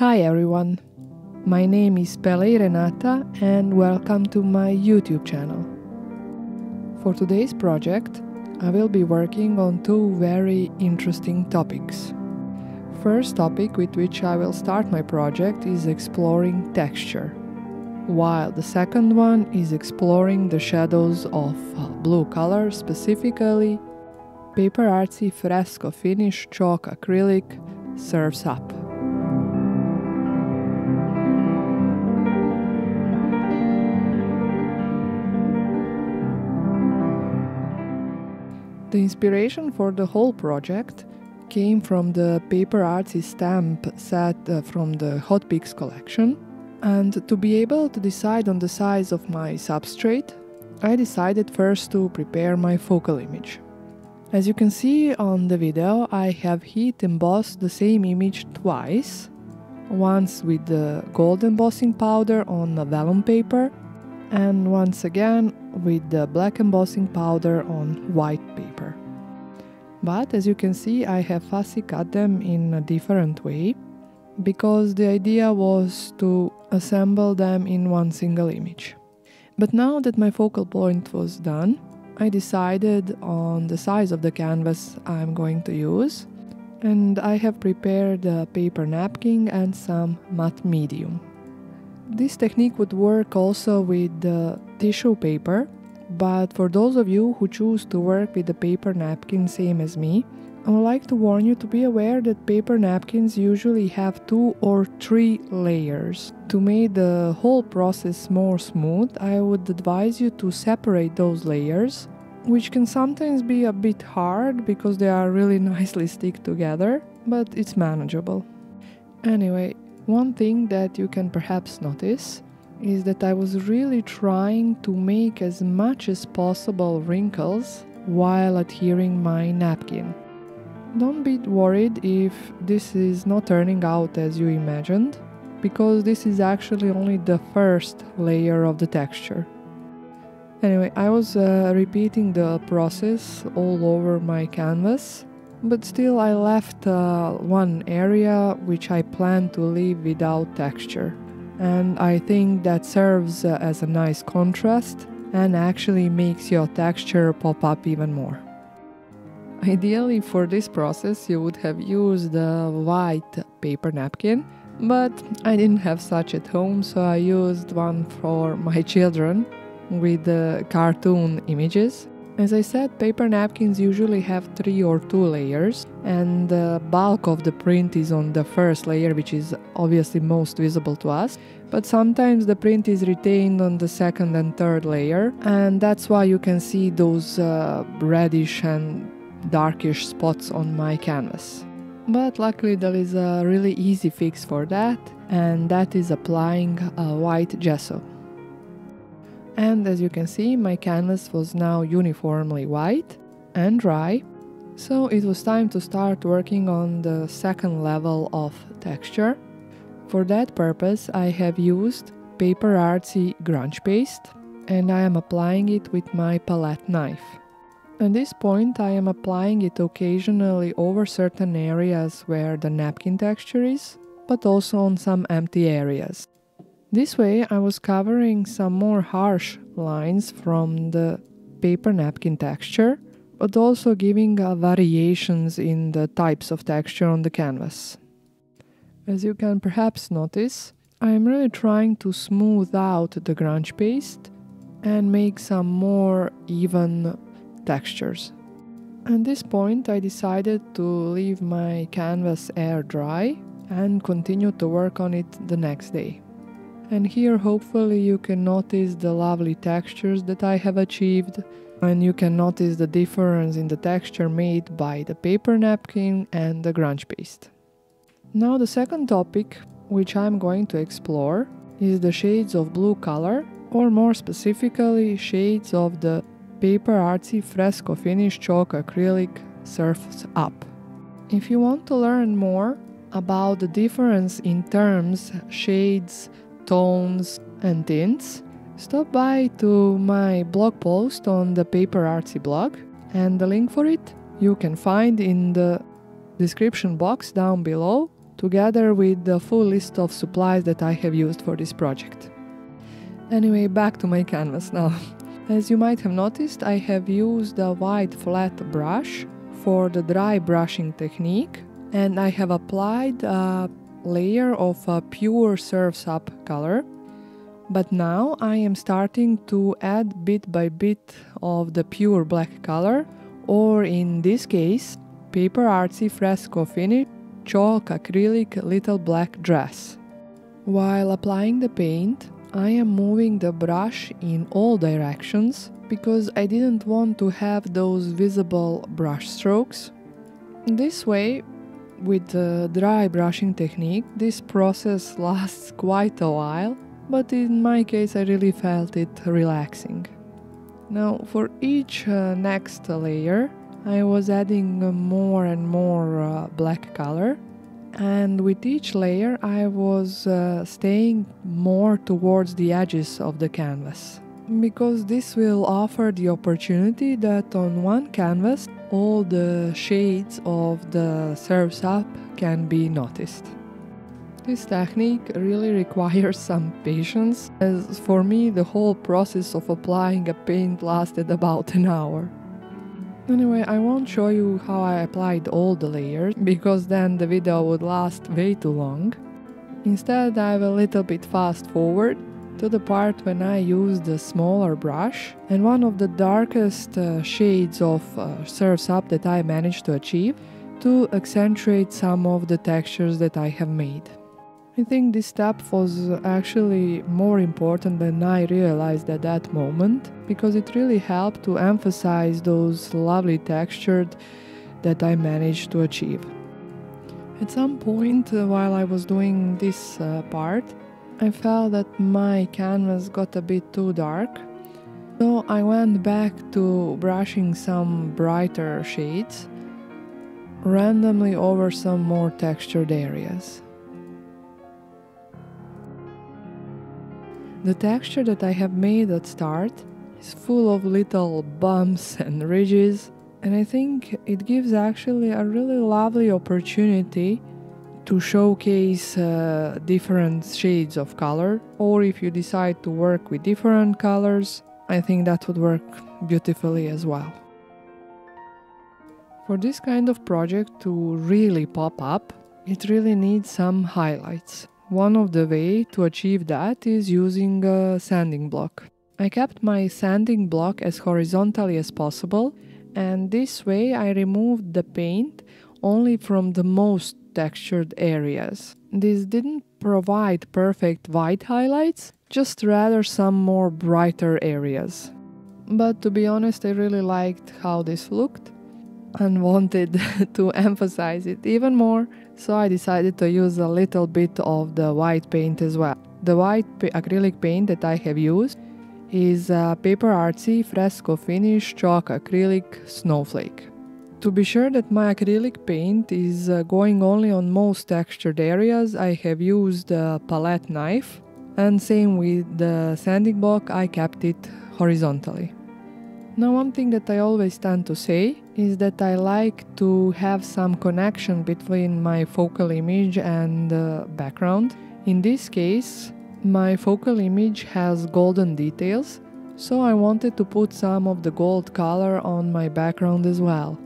Hi everyone, my name is Pele Renata and welcome to my YouTube channel. For today's project, I will be working on two very interesting topics. First topic with which I will start my project is exploring texture, while the second one is exploring the shadows of blue color, specifically PaperArtsy Fresco Finish Chalk Acrylic Surf's Up. The inspiration for the whole project came from the PaperArtsy stamp set from the Hot Picks collection, and to be able to decide on the size of my substrate, I decided first to prepare my focal image. As you can see on the video, I have heat embossed the same image twice, once with the gold embossing powder on a vellum paper, and once again with the black embossing powder on white paper. But as you can see, I have fussy cut them in a different way, because the idea was to assemble them in one single image. But now that my focal point was done, I decided on the size of the canvas I'm going to use, and I have prepared a paper napkin and some matte medium. This technique would work also with the tissue paper, but for those of you who choose to work with the paper napkin same as me, I would like to warn you to be aware that paper napkins usually have 2 or 3 layers. To make the whole process more smooth, I would advise you to separate those layers, which can sometimes be a bit hard because they are really nicely stick together, but it's manageable. Anyway, one thing that you can perhaps notice is that I was really trying to make as much as possible wrinkles while adhering my napkin. Don't be worried if this is not turning out as you imagined, because this is actually only the first layer of the texture. Anyway, I was repeating the process all over my canvas, but still I left one area which I planned to leave without texture. And I think that serves as a nice contrast and actually makes your texture pop up even more. Ideally for this process you would have used a white paper napkin, but I didn't have such at home, so I used one for my children with the cartoon images. As I said, paper napkins usually have 3 or 2 layers, and the bulk of the print is on the first layer, which is obviously most visible to us, but sometimes the print is retained on the second and third layer, and that's why you can see those reddish and darkish spots on my canvas. But luckily there is a really easy fix for that, and that is applying a white gesso. And as you can see, my canvas was now uniformly white and dry, so it was time to start working on the second level of texture. For that purpose, I have used PaperArtsy Grunge Paste, and I am applying it with my palette knife. At this point, I am applying it occasionally over certain areas where the napkin texture is, but also on some empty areas. This way I was covering some more harsh lines from the paper napkin texture, but also giving variations in the types of texture on the canvas. As you can perhaps notice, I am really trying to smooth out the grunge paste and make some more even textures. At this point I decided to leave my canvas air dry and continue to work on it the next day. And here hopefully you can notice the lovely textures that I have achieved, and you can notice the difference in the texture made by the paper napkin and the grunge paste. Now the second topic which I'm going to explore is the shades of blue color, or more specifically shades of the PaperArtsy Fresco Finish Chalk Acrylic Surf's Up. If you want to learn more about the difference in terms, shades, tones and tints, stop by to my blog post on the PaperArtsy blog, and the link for it you can find in the description box down below together with the full list of supplies that I have used for this project. Anyway, back to my canvas now. As you might have noticed, I have used a wide flat brush for the dry brushing technique, and I have applied a layer of a pure Surf's Up color. But now I am starting to add bit by bit of the pure black color, or in this case, PaperArtsy Fresco Finish Chalk Acrylic Little Black Dress. While applying the paint, I am moving the brush in all directions because I didn't want to have those visible brush strokes. This way, with the dry brushing technique, this process lasts quite a while, but in my case I really felt it relaxing. Now for each next layer I was adding more and more black color, and with each layer I was staying more towards the edges of the canvas, because this will offer the opportunity that on one canvas all the shades of the Surf's Up can be noticed. This technique really requires some patience, as for me the whole process of applying a paint lasted about an hour. Anyway, I won't show you how I applied all the layers, because then the video would last way too long. Instead, I will a little bit fast forward to the part when I used the smaller brush, and one of the darkest shades of Surf's Up that I managed to achieve, to accentuate some of the textures that I have made. I think this step was actually more important than I realized at that moment, because it really helped to emphasize those lovely textures that I managed to achieve. At some point while I was doing this part, I felt that my canvas got a bit too dark, so I went back to brushing some brighter shades randomly over some more textured areas. The texture that I have made at start is full of little bumps and ridges, and I think it gives actually a really lovely opportunity to showcase different shades of color, or if you decide to work with different colors, I think that would work beautifully as well. For this kind of project to really pop up, it really needs some highlights. One of the ways to achieve that is using a sanding block. I kept my sanding block as horizontally as possible, and this way I removed the paint only from the most textured areas. This didn't provide perfect white highlights, just rather some more brighter areas. But to be honest, I really liked how this looked and wanted to emphasize it even more, so I decided to use a little bit of the white paint as well. The white acrylic paint that I have used is PaperArtsy Fresco Finish Chalk Acrylic Snowflake. To be sure that my acrylic paint is going only on most textured areas, I have used a palette knife, and same with the sanding block, I kept it horizontally. Now, one thing that I always tend to say is that I like to have some connection between my focal image and the background. In this case, my focal image has golden details, so I wanted to put some of the gold color on my background as well.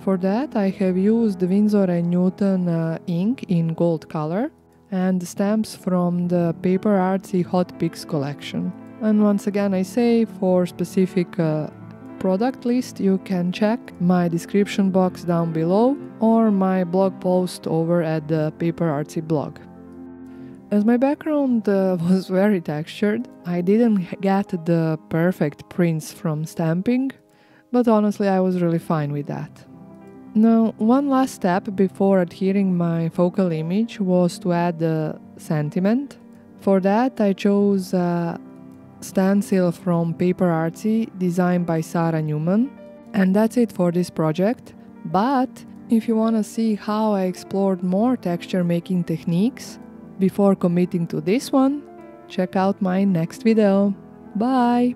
For that, I have used Winsor & Newton ink in gold color and stamps from the PaperArtsy Hot Picks collection. And once again I say, for specific product list, you can check my description box down below or my blog post over at the PaperArtsy blog. As my background was very textured, I didn't get the perfect prints from stamping, but honestly I was really fine with that. Now, one last step before adhering my focal image was to add the sentiment. For that I chose stencil from PaperArtsy designed by Sara Naumann, and that's it for this project. But if you want to see how I explored more texture making techniques before committing to this one, check out my next video. Bye!